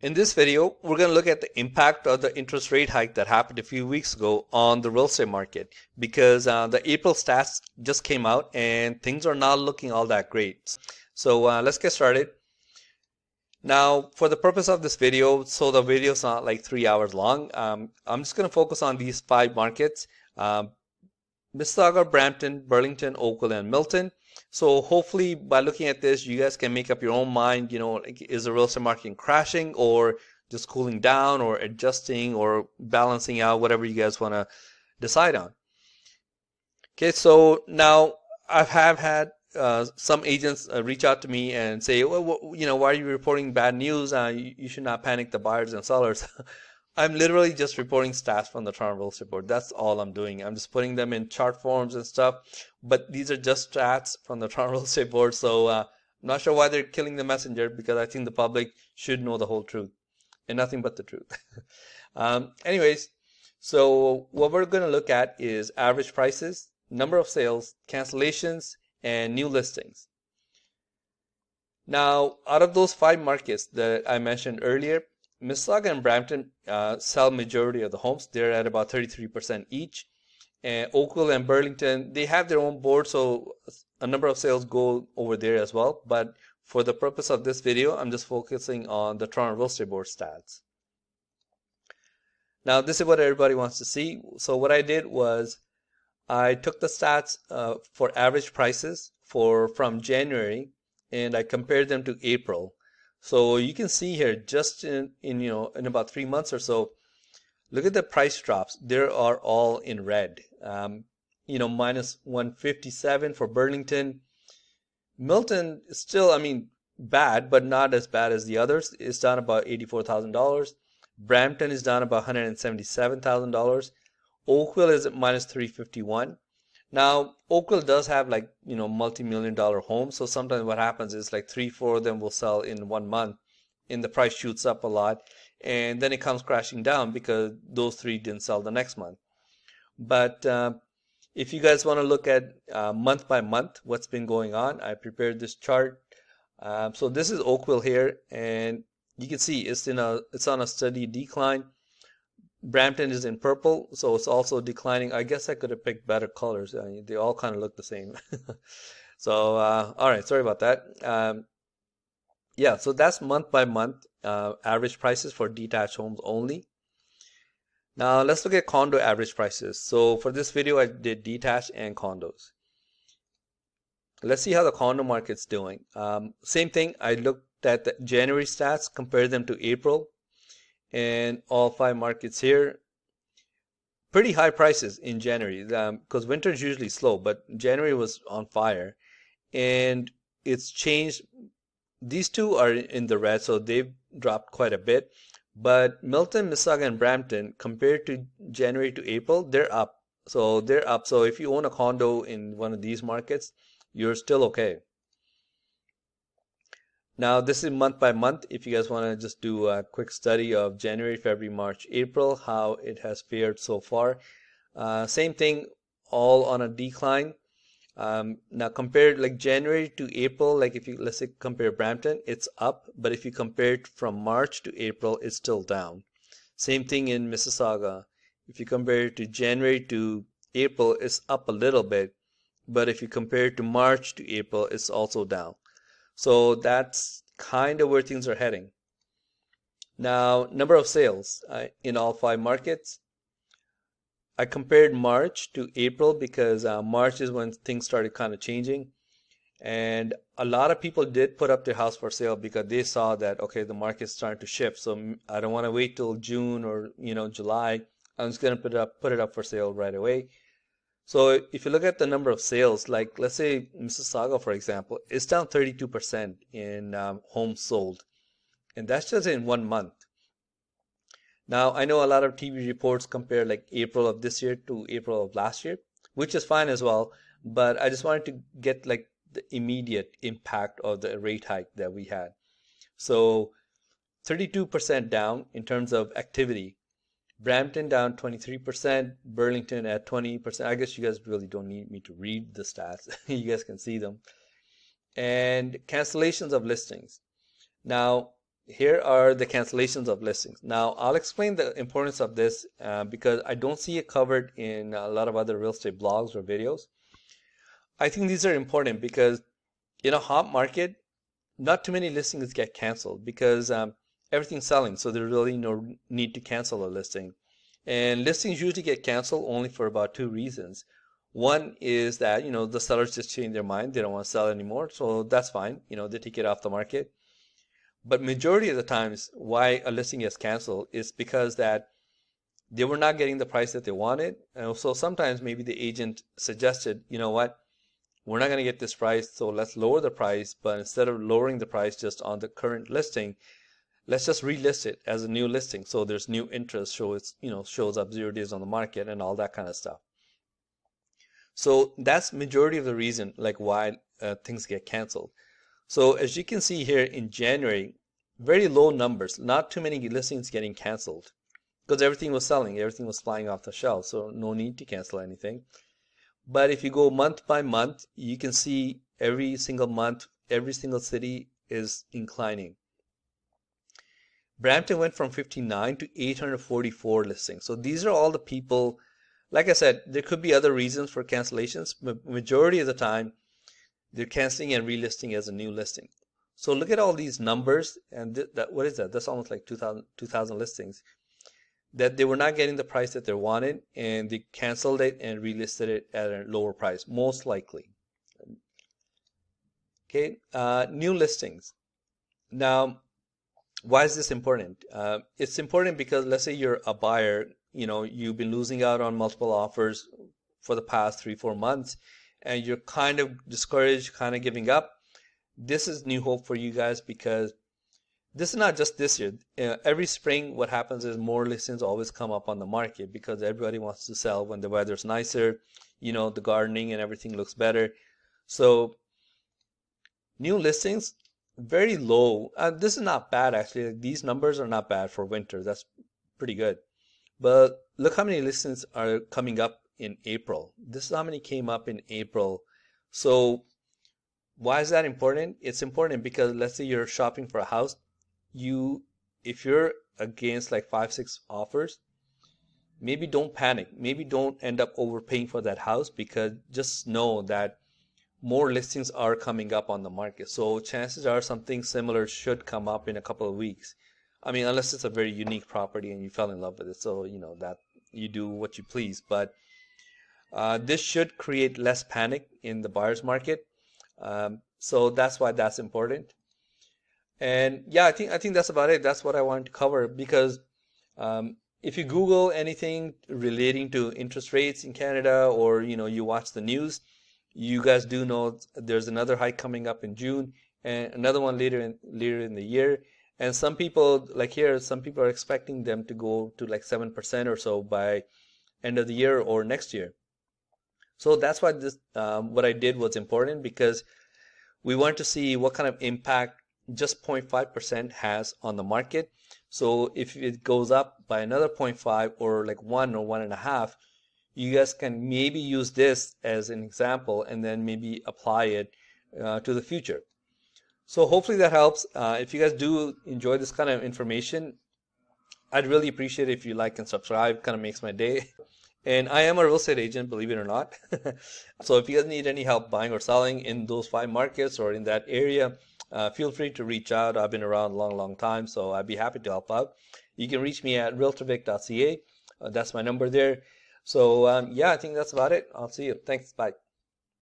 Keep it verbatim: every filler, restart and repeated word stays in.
In this video, we're going to look at the impact of the interest rate hike that happened a few weeks ago on the real estate market, because uh, the April stats just came out and things are not looking all that great. So uh, let's get started. Now, for the purpose of this video, so the video is not like three hours long, um, I'm just going to focus on these five markets, um, Mississauga, Brampton, Burlington, Oakville, and Milton. So hopefully by looking at this, you guys can make up your own mind, you know, like, is the real estate market crashing or just cooling down or adjusting or balancing out, whatever you guys want to decide on. Okay, so now I have had uh, some agents uh, reach out to me and say, well, well, you know, why are you reporting bad news? Uh, you, you should not panic the buyers and sellers. I'm literally just reporting stats from the Toronto Real Estate Board. That's all I'm doing. I'm just putting them in chart forms and stuff, but these are just stats from the Toronto Real Estate Board. So uh, I'm not sure why they're killing the messenger, because I think the public should know the whole truth and nothing but the truth. um, anyways, so what we're going to look at is average prices, number of sales, cancellations, and new listings. Now, out of those five markets that I mentioned earlier, Mississauga and Brampton uh, sell majority of the homes. They're at about thirty-three percent each. And Oakville and Burlington, they have their own board, so a number of sales go over there as well. But for the purpose of this video, I'm just focusing on the Toronto Real Estate Board stats. Now, this is what everybody wants to see. So what I did was I took the stats uh, for average prices for from January, and I compared them to April. So you can see here, just in, in you know in about three months or so, look at the price drops. They are all in red. Um, you know, minus one fifty-seven for Burlington. Milton is still, I mean, bad, but not as bad as the others. It's down about eighty-four thousand dollars. Brampton is down about one hundred seventy-seven thousand dollars. Oakville is at minus three fifty-one. Now, Oakville does have like, you know, multi-million dollar homes. So sometimes what happens is like three, four of them will sell in one month and the price shoots up a lot. And then it comes crashing down because those three didn't sell the next month. But uh, if you guys want to look at uh, month by month, what's been going on, I prepared this chart. Um, so this is Oakville here, and you can see it's, in a, it's on a steady decline. Brampton is in purple, so it's also declining. I guess I could have picked better colors. I mean, they all kind of look the same. So, uh, all right, sorry about that. Um, yeah, so that's month by month uh, average prices for detached homes only. Now, let's look at condo average prices. So, for this video, I did detached and condos. Let's see how the condo market's doing. Um, same thing, I looked at the January stats, compared them to April. And all five markets here, pretty high prices in January, because um, winter is usually slow, but January was on fire, and it's changed. These two are in the red, so they've dropped quite a bit, but Milton, Mississauga, and Brampton, compared to January to April, they're up. So they're up. So if you own a condo in one of these markets, you're still okay. Now, this is month by month. If you guys want to just do a quick study of January, February, March, April, how it has fared so far. Uh, same thing, all on a decline. Um, now, compared like January to April, like if you, let's say compare Brampton, it's up. But if you compare it from March to April, it's still down. Same thing in Mississauga. If you compare it to January to April, it's up a little bit. But if you compare it to March to April, it's also down. So that's kind of where things are heading. Now, number of sales uh, in all five markets. I compared March to April because uh, March is when things started kind of changing. And a lot of people did put up their house for sale because they saw that, okay, the market's starting to shift. So I don't want to wait till June or, you know, July. I'm just going to put it up, put it up for sale right away. So if you look at the number of sales, like let's say Mississauga, for example, it's down thirty-two percent in um, homes sold. And that's just in one month. Now, I know a lot of T V reports compare like April of this year to April of last year, which is fine as well. But I just wanted to get like the immediate impact of the rate hike that we had. So thirty-two percent down in terms of activity. Brampton down twenty-three percent, Burlington at twenty percent. I guess you guys really don't need me to read the stats. You guys can see them. And cancellations of listings. Now, here are the cancellations of listings. Now, I'll explain the importance of this uh, because I don't see it covered in a lot of other real estate blogs or videos. I think these are important because in a hot market, not too many listings get canceled because um, everything's selling, so there's really no need to cancel a listing. And listings usually get canceled only for about two reasons. One is that, you know, the sellers just change their mind. They don't want to sell anymore, so that's fine. You know, they take it off the market. But majority of the times why a listing gets canceled is because that they were not getting the price that they wanted. And so sometimes maybe the agent suggested, you know what, we're not going to get this price, so let's lower the price. But instead of lowering the price just on the current listing, let's just relist it as a new listing. So there's new interest, so it's, you know, shows up zero days on the market and all that kind of stuff. So that's majority of the reason like why uh, things get canceled. So as you can see here in January, very low numbers, not too many listings getting canceled because everything was selling, everything was flying off the shelf, so no need to cancel anything. But if you go month by month, you can see every single month, every single city is inclining. Brampton went from fifty-nine to eight hundred forty-four listings. So these are all the people, like I said, there could be other reasons for cancellations, but majority of the time, they're canceling and relisting as a new listing. So look at all these numbers, and th that, what is that? That's almost like two thousand listings that they were not getting the price that they wanted, and they canceled it and relisted it at a lower price, most likely. Okay, uh, new listings. Now, why is this important? Uh, it's important because let's say you're a buyer, you know, you've been losing out on multiple offers for the past three, four months, and you're kind of discouraged, kind of giving up. This is new hope for you guys because this is not just this year. Uh, every spring what happens is more listings always come up on the market because everybody wants to sell when the weather's nicer, you know, the gardening and everything looks better. So new listings, very low. Uh, this is not bad actually. Like, these numbers are not bad for winter. That's pretty good. But look how many listings are coming up in April. This is how many came up in April. So why is that important? It's important because let's say you're shopping for a house, you if you're against like five six offers, maybe don't panic, maybe don't end up overpaying for that house, because just know that more listings are coming up on the market. So chances are something similar should come up in a couple of weeks. I mean, unless it's a very unique property and you fell in love with it, so you know that you do what you please. But Uh, this should create less panic in the buyer's market, um, so that's why that's important. And yeah, I think I think that's about it. That's what I wanted to cover, because um, if you Google anything relating to interest rates in Canada, or you know you watch the news, you guys do know there's another hike coming up in June and another one later in later in the year. And some people, like here, some people are expecting them to go to like seven percent or so by end of the year or next year. So that's why this, um, what I did was important, because we want to see what kind of impact just zero point five percent has on the market. So if it goes up by another zero point five or like one or one and a half, you guys can maybe use this as an example and then maybe apply it uh, to the future. So hopefully that helps. Uh, if you guys do enjoy this kind of information, I'd really appreciate it if you like and subscribe. It kind of makes my day. And I am a real estate agent, believe it or not. So if you guys need any help buying or selling in those five markets or in that area, uh, feel free to reach out. I've been around a long, long time, so I'd be happy to help out. You can reach me at realtor vic dot c a. Uh, that's my number there. So um, yeah, I think that's about it. I'll see you. Thanks. Bye.